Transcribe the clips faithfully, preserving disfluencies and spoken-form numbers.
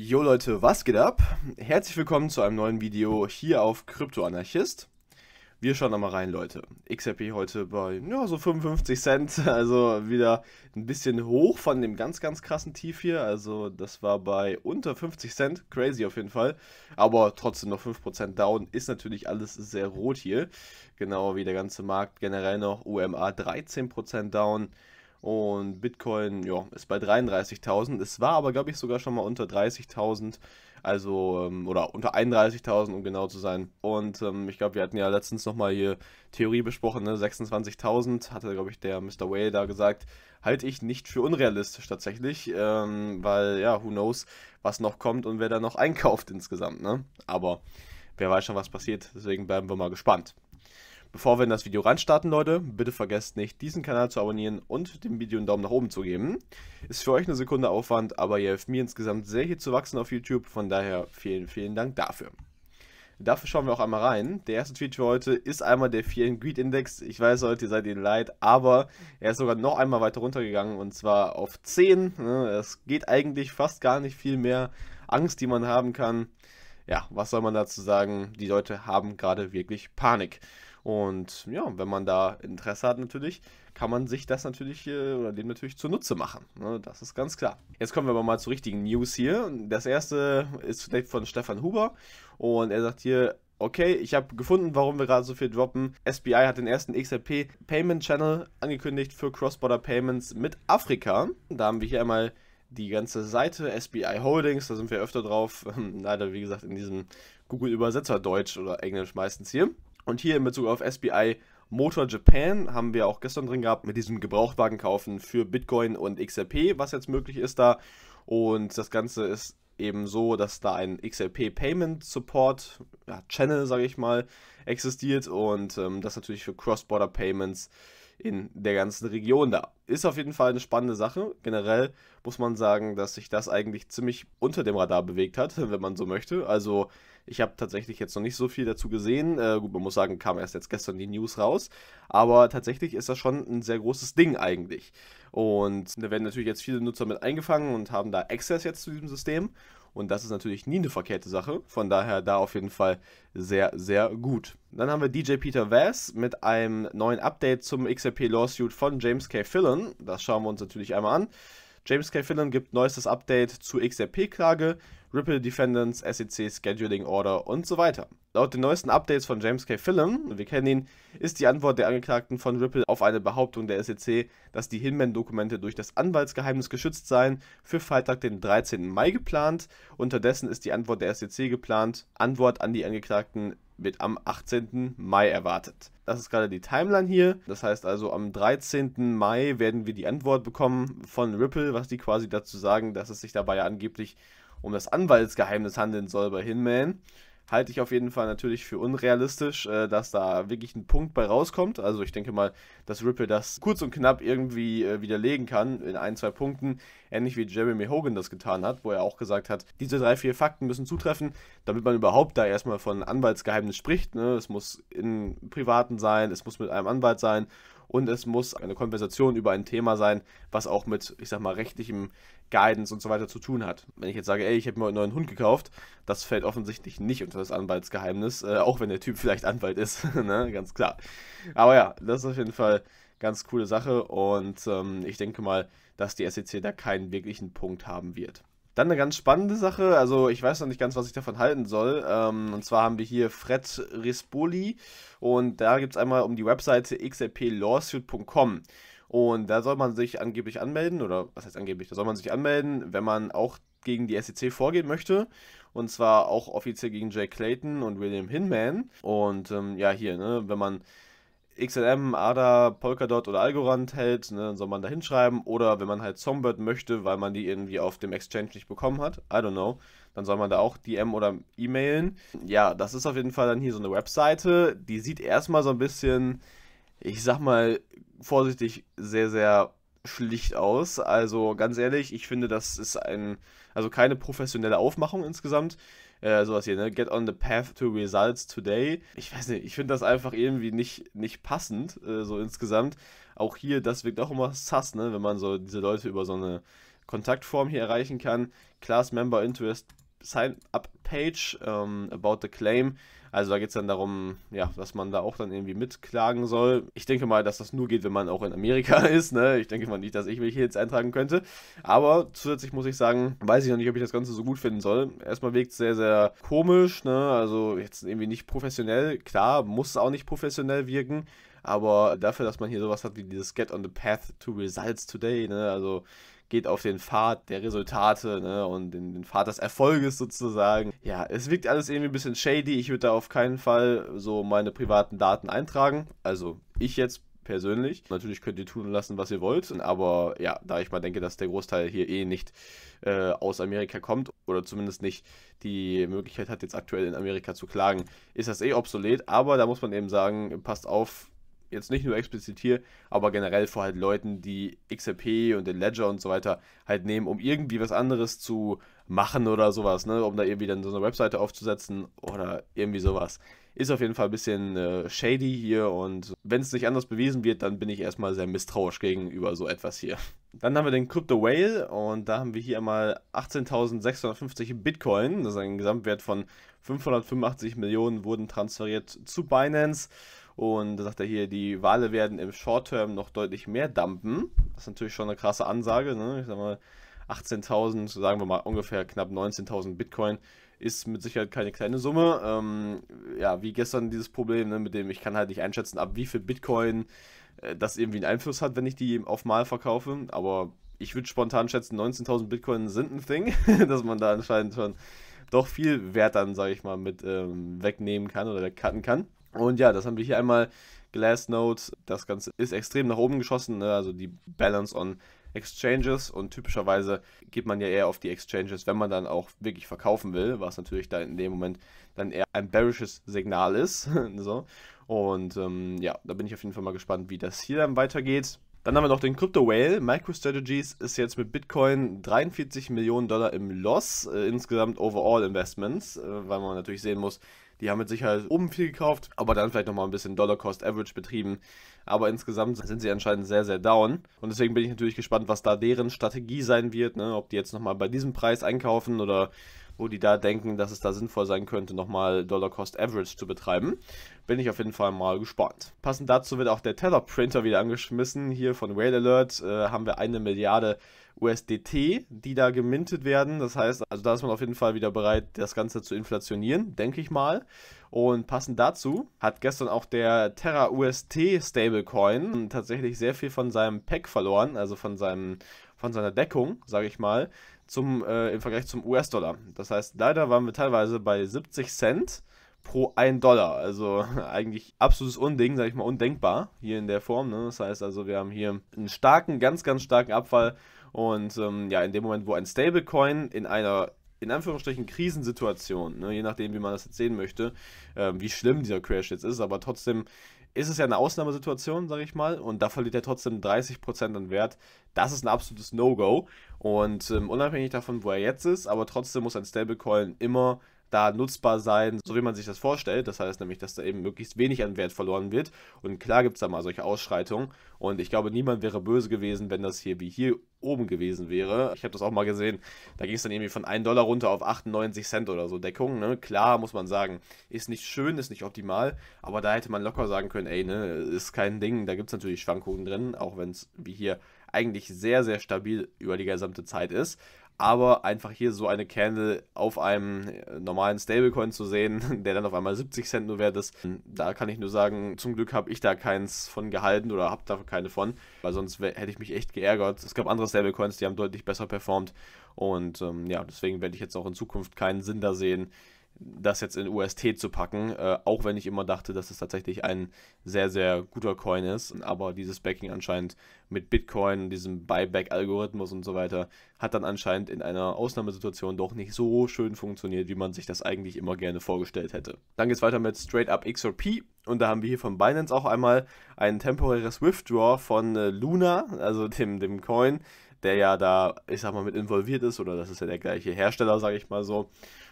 Jo Leute, was geht ab? Herzlich willkommen zu einem neuen Video hier auf Krypto Anarchist. Wir schauen da mal rein, Leute. X R P heute bei ja, so fünfundfünfzig Cent, also wieder ein bisschen hoch von dem ganz, ganz krassen Tief hier. Also das war bei unter fünfzig Cent, crazy auf jeden Fall. Aber trotzdem noch fünf Prozent down, ist natürlich alles sehr rot hier. Genau wie der ganze Markt generell noch, U M A dreizehn Prozent down. Und Bitcoin, ja, ist bei dreiunddreißigtausend. Es war aber, glaube ich, sogar schon mal unter dreißigtausend, also, oder unter einunddreißigtausend, um genau zu sein. Und ähm, ich glaube, wir hatten ja letztens nochmal hier Theorie besprochen, ne? sechsundzwanzigtausend, hatte, glaube ich, der Mister Way da gesagt, halte ich nicht für unrealistisch tatsächlich, ähm, weil, ja, who knows, was noch kommt und wer da noch einkauft insgesamt, ne? Aber wer weiß schon, was passiert, deswegen bleiben wir mal gespannt. Bevor wir in das Video reinstarten, Leute, bitte vergesst nicht, diesen Kanal zu abonnieren und dem Video einen Daumen nach oben zu geben. Ist für euch eine Sekunde Aufwand, aber ihr helft mir insgesamt sehr hier zu wachsen auf YouTube, von daher vielen, vielen Dank dafür. Dafür schauen wir auch einmal rein. Der erste Tweet für heute ist einmal der vier Greed Index. Ich weiß, Leute, ihr seid ihn leid, aber er ist sogar noch einmal weiter runtergegangen und zwar auf zehn. Es geht eigentlich fast gar nicht viel mehr Angst, die man haben kann. Ja, was soll man dazu sagen? Die Leute haben gerade wirklich Panik. Und ja, wenn man da Interesse hat natürlich, kann man sich das natürlich oder dem natürlich zunutze machen. Das ist ganz klar. Jetzt kommen wir aber mal zu richtigen News hier. Das erste ist vielleicht von Stefan Huber und er sagt hier, okay, ich habe gefunden, warum wir gerade so viel droppen. S B I hat den ersten X R P Payment Channel angekündigt für Cross-Border Payments mit Afrika. Da haben wir hier einmal die ganze Seite S B I Holdings, da sind wir öfter drauf. Leider, wie gesagt, in diesem Google-Übersetzer Deutsch oder Englisch meistens hier. Und hier in Bezug auf S B I Motor Japan haben wir auch gestern drin gehabt mit diesem Gebrauchtwagenkaufen für Bitcoin und X R P, was jetzt möglich ist da. Und das Ganze ist eben so, dass da ein X R P Payment Support ja, Channel, sage ich mal, existiert und ähm, das natürlich für Cross-Border Payments in der ganzen Region da. Ist auf jeden Fall eine spannende Sache. Generell muss man sagen, dass sich das eigentlich ziemlich unter dem Radar bewegt hat, wenn man so möchte. Also ich habe tatsächlich jetzt noch nicht so viel dazu gesehen. Äh, gut, man muss sagen, kam erst jetzt gestern die News raus. Aber tatsächlich ist das schon ein sehr großes Ding eigentlich. Und da werden natürlich jetzt viele Nutzer mit eingefangen und haben da Access jetzt zu diesem System. Und das ist natürlich nie eine verkehrte Sache. Von daher da auf jeden Fall sehr, sehr gut. Dann haben wir D J Peter Vass mit einem neuen Update zum X R P-Lawsuit von James K. Filan. Das schauen wir uns natürlich einmal an. James K. Filan gibt neuestes Update zu X R P-Klage, Ripple Defendants, S E C Scheduling Order und so weiter. Laut den neuesten Updates von James K. Filan, wir kennen ihn, ist die Antwort der Angeklagten von Ripple auf eine Behauptung der S E C, dass die Hinman-Dokumente durch das Anwaltsgeheimnis geschützt seien, für Freitag, den dreizehnten Mai geplant. Unterdessen ist die Antwort der S E C geplant. Antwort an die Angeklagten wird am achtzehnten Mai erwartet. Das ist gerade die Timeline hier. Das heißt also, am dreizehnten Mai werden wir die Antwort bekommen von Ripple, was die quasi dazu sagen, dass es sich dabei ja angeblich um das Anwaltsgeheimnis handeln soll bei Hinman. Halte ich auf jeden Fall natürlich für unrealistisch, dass da wirklich ein Punkt bei rauskommt. Also ich denke mal, dass Ripple das kurz und knapp irgendwie widerlegen kann in ein, zwei Punkten. Ähnlich wie Jeremy Hogan das getan hat, wo er auch gesagt hat, diese drei, vier Fakten müssen zutreffen, damit man überhaupt da erstmal von Anwaltsgeheimnis spricht. Es muss in Privaten sein, es muss mit einem Anwalt sein. Und es muss eine Konversation über ein Thema sein, was auch mit, ich sag mal, rechtlichem Guidance und so weiter zu tun hat. Wenn ich jetzt sage, ey, ich habe mir einen neuen Hund gekauft, das fällt offensichtlich nicht unter das Anwaltsgeheimnis, äh, auch wenn der Typ vielleicht Anwalt ist, ne? Ganz klar. Aber ja, das ist auf jeden Fall ganz coole Sache und ähm, ich denke mal, dass die S E C da keinen wirklichen Punkt haben wird. Dann eine ganz spannende Sache, also ich weiß noch nicht ganz, was ich davon halten soll. Ähm, und zwar haben wir hier Fred Rispoli und da gibt es einmal um die Webseite x r p lawsuit punkt com. Und da soll man sich angeblich anmelden, oder was heißt angeblich, da soll man sich anmelden, wenn man auch gegen die S E C vorgehen möchte. Und zwar auch offiziell gegen Jay Clayton und William Hinman. Und ähm, ja, hier, ne, wenn man X L M, A D A, Polkadot oder Algorand hält, ne, dann soll man da hinschreiben. Oder wenn man halt Songbird möchte, weil man die irgendwie auf dem Exchange nicht bekommen hat, I don't know, dann soll man da auch D M oder E-Mailen. Ja, das ist auf jeden Fall dann hier so eine Webseite, die sieht erstmal so ein bisschen, ich sag mal vorsichtig, sehr, sehr schlicht aus. Also ganz ehrlich, ich finde, das ist ein, also keine professionelle Aufmachung insgesamt. Äh, sowas hier, ne? Get on the path to results today. Ich weiß nicht, ich finde das einfach irgendwie nicht, nicht passend, äh, so insgesamt. Auch hier, das wirkt auch immer sass, ne? Wenn man so diese Leute über so eine Kontaktform hier erreichen kann. Class Member Interest Sign-up Page, ähm, About the Claim. Also da geht es dann darum, ja, dass man da auch dann irgendwie mitklagen soll. Ich denke mal, dass das nur geht, wenn man auch in Amerika ist, ne? Ich denke mal nicht, dass ich mich hier jetzt eintragen könnte. Aber zusätzlich muss ich sagen, weiß ich noch nicht, ob ich das Ganze so gut finden soll. Erstmal wirkt es sehr, sehr komisch, ne? Also jetzt irgendwie nicht professionell. Klar, muss auch nicht professionell wirken. Aber dafür, dass man hier sowas hat wie dieses Get on the Path to Results Today, ne? Also geht auf den Pfad der Resultate, ne, und den, den Pfad des Erfolges sozusagen. Ja, es wirkt alles irgendwie ein bisschen shady. Ich würde da auf keinen Fall so meine privaten Daten eintragen. Also ich jetzt persönlich. Natürlich könnt ihr tun und lassen, was ihr wollt. Aber ja, da ich mal denke, dass der Großteil hier eh nicht äh, aus Amerika kommt oder zumindest nicht die Möglichkeit hat, jetzt aktuell in Amerika zu klagen, ist das eh obsolet. Aber da muss man eben sagen, passt auf, jetzt nicht nur explizit hier, aber generell vor halt Leuten, die X R P und den Ledger und so weiter halt nehmen, um irgendwie was anderes zu machen oder sowas, ne, um da irgendwie dann so eine Webseite aufzusetzen oder irgendwie sowas. Ist auf jeden Fall ein bisschen äh, shady hier, und wenn es nicht anders bewiesen wird, dann bin ich erstmal sehr misstrauisch gegenüber so etwas hier. Dann haben wir den Crypto Whale, und da haben wir hier einmal achtzehntausendsechshundertfünfzig Bitcoin. Das ist ein Gesamtwert von fünfhundertfünfundachtzig Millionen, wurden transferiert zu Binance. Und da sagt er hier, die Wale werden im Short-Term noch deutlich mehr dumpen. Das ist natürlich schon eine krasse Ansage, ne? Ich sag mal, achtzehntausend, sagen wir mal ungefähr knapp neunzehntausend Bitcoin, ist mit Sicherheit keine kleine Summe. Ähm, ja, wie gestern dieses Problem, ne, mit dem ich kann halt nicht einschätzen, ab wie viel Bitcoin äh, das irgendwie einen Einfluss hat, wenn ich die auf Mal verkaufe. Aber ich würde spontan schätzen, neunzehntausend Bitcoin sind ein Thing, dass man da anscheinend schon doch viel Wert dann, sage ich mal, mit ähm, wegnehmen kann oder wegcutten kann. Und ja, das haben wir hier einmal, Glassnode, das Ganze ist extrem nach oben geschossen, ne? Also die Balance on Exchanges, und typischerweise geht man ja eher auf die Exchanges, wenn man dann auch wirklich verkaufen will, was natürlich da in dem Moment dann eher ein bearishes Signal ist. So. Und ähm, ja, da bin ich auf jeden Fall mal gespannt, wie das hier dann weitergeht. Dann haben wir noch den Crypto Whale. Micro Strategies ist jetzt mit Bitcoin dreiundvierzig Millionen Dollar im Loss, äh, insgesamt overall Investments, äh, weil man natürlich sehen muss, die haben mit Sicherheit oben viel gekauft, aber dann vielleicht nochmal ein bisschen Dollar-Cost-Average betrieben. Aber insgesamt sind sie anscheinend sehr, sehr down. Und deswegen bin ich natürlich gespannt, was da deren Strategie sein wird, ne? Ob die jetzt nochmal bei diesem Preis einkaufen oder wo die da denken, dass es da sinnvoll sein könnte, nochmal Dollar-Cost-Average zu betreiben. Bin ich auf jeden Fall mal gespannt. Passend dazu wird auch der Tether-Printer wieder angeschmissen. Hier von Whale Alert äh, haben wir eine Milliarde U S D T, die da gemintet werden. Das heißt, also da ist man auf jeden Fall wieder bereit, das Ganze zu inflationieren, denke ich mal. Und passend dazu hat gestern auch der Terra U S T Stablecoin tatsächlich sehr viel von seinem Pack verloren, also von seinem, von seiner Deckung, sage ich mal, zum, äh, im Vergleich zum U S-Dollar. Das heißt, leider waren wir teilweise bei siebzig Cent pro ein Dollar. Also eigentlich absolutes Unding, sage ich mal, undenkbar hier in der Form, ne? Das heißt also, wir haben hier einen starken, ganz, ganz starken Abfall. Und ähm, ja, in dem Moment, wo ein Stablecoin in einer, in Anführungsstrichen, Krisensituation, ne, je nachdem, wie man das jetzt sehen möchte, äh, wie schlimm dieser Crash jetzt ist, aber trotzdem ist es ja eine Ausnahmesituation, sage ich mal, und da verliert er trotzdem dreißig Prozent an Wert. Das ist ein absolutes No-Go, und ähm, unabhängig davon, wo er jetzt ist, aber trotzdem muss ein Stablecoin immer da nutzbar sein, so wie man sich das vorstellt. Das heißt nämlich, dass da eben möglichst wenig an Wert verloren wird. Und klar gibt es da mal solche Ausschreitungen. Und ich glaube, niemand wäre böse gewesen, wenn das hier wie hier oben gewesen wäre. Ich habe das auch mal gesehen, da ging es dann irgendwie von ein Dollar runter auf achtundneunzig Cent oder so Deckung. Ne? Klar, muss man sagen, ist nicht schön, ist nicht optimal. Aber da hätte man locker sagen können, ey, ne, ist kein Ding. Da gibt es natürlich Schwankungen drin, auch wenn es wie hier eigentlich sehr, sehr stabil über die gesamte Zeit ist. Aber einfach hier so eine Candle auf einem normalen Stablecoin zu sehen, der dann auf einmal siebzig Cent nur wert ist, da kann ich nur sagen, zum Glück habe ich da keins von gehalten oder habe da keine von, weil sonst hätte ich mich echt geärgert. Es gab andere Stablecoins, die haben deutlich besser performt, und ähm, ja, deswegen werde ich jetzt auch in Zukunft keinen Sinn da sehen, das jetzt in U S T zu packen, äh, auch wenn ich immer dachte, dass es tatsächlich ein sehr, sehr guter Coin ist, aber dieses Backing anscheinend mit Bitcoin, diesem Buyback-Algorithmus und so weiter, hat dann anscheinend in einer Ausnahmesituation doch nicht so schön funktioniert, wie man sich das eigentlich immer gerne vorgestellt hätte. Dann geht's weiter mit Straight Up X R P, und da haben wir hier von Binance auch einmal ein temporäres Withdraw von äh, Luna, also dem, dem Coin, der ja da, ich sag mal, mit involviert ist, oder das ist ja der gleiche Hersteller, sage ich mal so.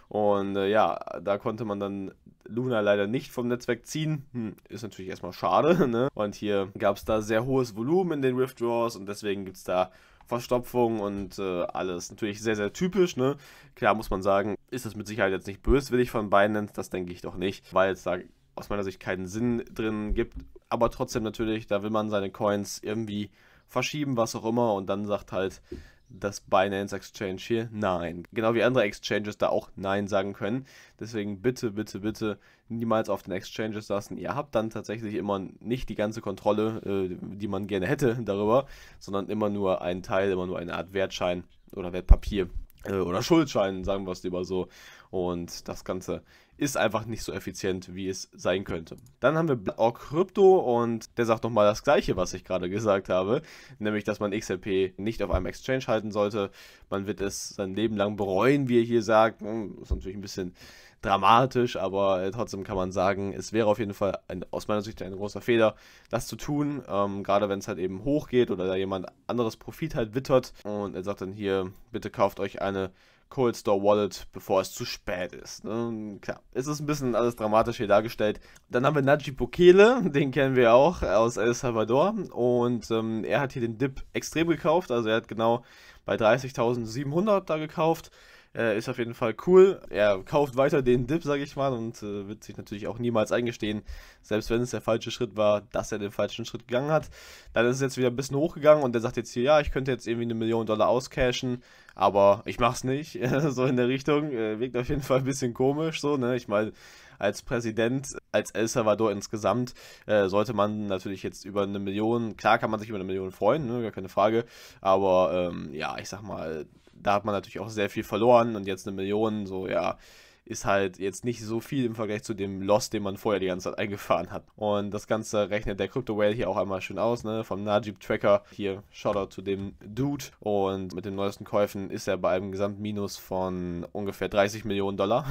Und äh, ja, da konnte man dann Luna leider nicht vom Netzwerk ziehen. Hm, ist natürlich erstmal schade, ne? Und hier gab es da sehr hohes Volumen in den Withdraws, und deswegen gibt es da Verstopfung und äh, alles. Natürlich sehr, sehr typisch, ne? Klar muss man sagen, ist das mit Sicherheit jetzt nicht böswillig von Binance, das denke ich doch nicht, weil es da aus meiner Sicht keinen Sinn drin gibt. Aber trotzdem natürlich, da will man seine Coins irgendwie verschieben, was auch immer, und dann sagt halt das Binance Exchange hier nein. Genau wie andere Exchanges da auch nein sagen können. Deswegen bitte, bitte, bitte niemals auf den Exchanges lassen. Ihr habt dann tatsächlich immer nicht die ganze Kontrolle, die man gerne hätte darüber, sondern immer nur einen Teil, immer nur eine Art Wertschein oder Wertpapier oder Schuldschein, sagen wir es lieber so. Und das Ganze ist einfach nicht so effizient, wie es sein könnte. Dann haben wir Org Crypto und der sagt nochmal das Gleiche, was ich gerade gesagt habe, nämlich, dass man X R P nicht auf einem Exchange halten sollte. Man wird es sein Leben lang bereuen, wie er hier sagt. Ist natürlich ein bisschen dramatisch, aber trotzdem kann man sagen, es wäre auf jeden Fall ein, aus meiner Sicht ein großer Fehler, das zu tun, ähm, gerade wenn es halt eben hochgeht oder da jemand anderes Profit halt wittert. Und er sagt dann hier, bitte kauft euch eine Cold Store Wallet, bevor es zu spät ist. Ne? Klar, es ist ein bisschen alles dramatisch hier dargestellt. Dann haben wir Najib Bukele, den kennen wir auch aus El Salvador, und ähm, er hat hier den Dip extrem gekauft, also er hat genau bei dreißigtausendsiebenhundert da gekauft. Äh, ist auf jeden Fall cool. Er kauft weiter den Dip, sage ich mal, und äh, wird sich natürlich auch niemals eingestehen, selbst wenn es der falsche Schritt war, dass er den falschen Schritt gegangen hat. Dann ist es jetzt wieder ein bisschen hochgegangen und er sagt jetzt hier, ja, ich könnte jetzt irgendwie eine Million Dollar auscashen, aber ich mach's nicht, so in der Richtung. Äh, wirkt auf jeden Fall ein bisschen komisch, so, ne, ich meine, als Präsident, als El Salvador insgesamt, äh, sollte man natürlich jetzt über eine Million, klar kann man sich über eine Million freuen, ne, gar keine Frage, aber ähm, ja, ich sag mal, da hat man natürlich auch sehr viel verloren und jetzt eine Million, so ja, ist halt jetzt nicht so viel im Vergleich zu dem Loss, den man vorher die ganze Zeit eingefahren hat. Und das Ganze rechnet der Crypto Whale hier auch einmal schön aus, ne, vom Najib Tracker. Hier, Shoutout zu dem Dude. Und mit den neuesten Käufen ist er bei einem Gesamtminus von ungefähr dreißig Millionen Dollar.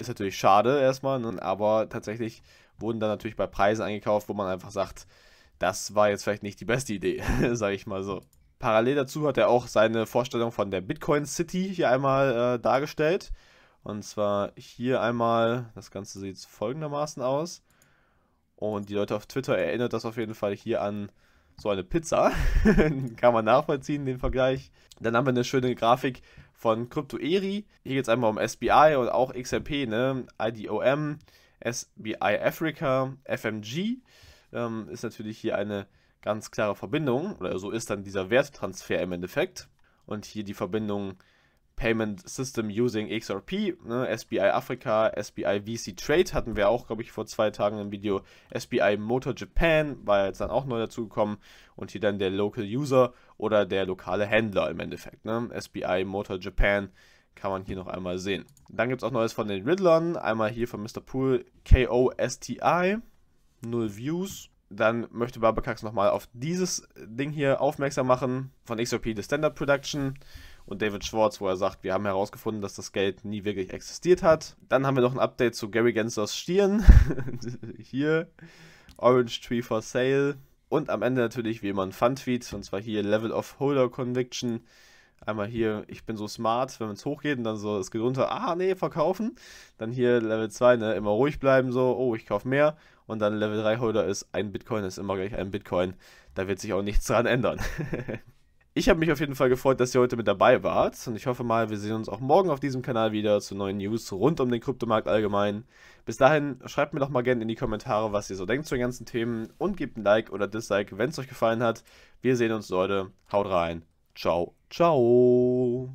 Ist natürlich schade erstmal, ne? Aber tatsächlich wurden dann natürlich bei Preisen eingekauft, wo man einfach sagt, das war jetzt vielleicht nicht die beste Idee, sage ich mal so. Parallel dazu hat er auch seine Vorstellung von der Bitcoin City hier einmal äh, dargestellt. Und zwar hier einmal, das Ganze sieht folgendermaßen aus. Und die Leute auf Twitter erinnert das auf jeden Fall hier an so eine Pizza. Kann man nachvollziehen, den Vergleich. Dann haben wir eine schöne Grafik von Cryptoeri. Hier geht es einmal um S B I und auch X R P, ne? I D O M, S B I Africa, F M G. Ähm, ist natürlich hier eine ganz klare Verbindung, oder so ist dann dieser Werttransfer im Endeffekt. Und hier die Verbindung Payment System using X R P, ne? S B I Africa, S B I V C Trade hatten wir auch, glaube ich, vor zwei Tagen im Video. S B I Motor Japan war jetzt dann auch neu dazugekommen. Und hier dann der Local User oder der lokale Händler im Endeffekt, ne? S B I Motor Japan kann man hier noch einmal sehen. Dann gibt es auch Neues von den Riddlern. Einmal hier von Mister Pool, K O S T I, null Views. Dann möchte Babakax nochmal auf dieses Ding hier aufmerksam machen, von X R P, The Standard Production, und David Schwartz, wo er sagt, wir haben herausgefunden, dass das Geld nie wirklich existiert hat. Dann haben wir noch ein Update zu Gary Genslers Stirn, hier, Orange Tree for Sale, und am Ende natürlich wie immer ein Fun-Tweet, und zwar hier Level of Holder Conviction. Einmal hier, ich bin so smart, wenn es hochgeht und dann so, es geht runter, ah nee, verkaufen. Dann hier Level zwei, ne, immer ruhig bleiben, so, oh, ich kaufe mehr. Und dann Level drei Holder ist, ein Bitcoin ist immer gleich ein Bitcoin. Da wird sich auch nichts dran ändern. Ich habe mich auf jeden Fall gefreut, dass ihr heute mit dabei wart. Und ich hoffe mal, wir sehen uns auch morgen auf diesem Kanal wieder zu neuen News rund um den Kryptomarkt allgemein. Bis dahin, schreibt mir doch mal gerne in die Kommentare, was ihr so denkt zu den ganzen Themen. Und gebt ein Like oder Dislike, wenn es euch gefallen hat. Wir sehen uns, Leute. Haut rein. Ciao, ciao.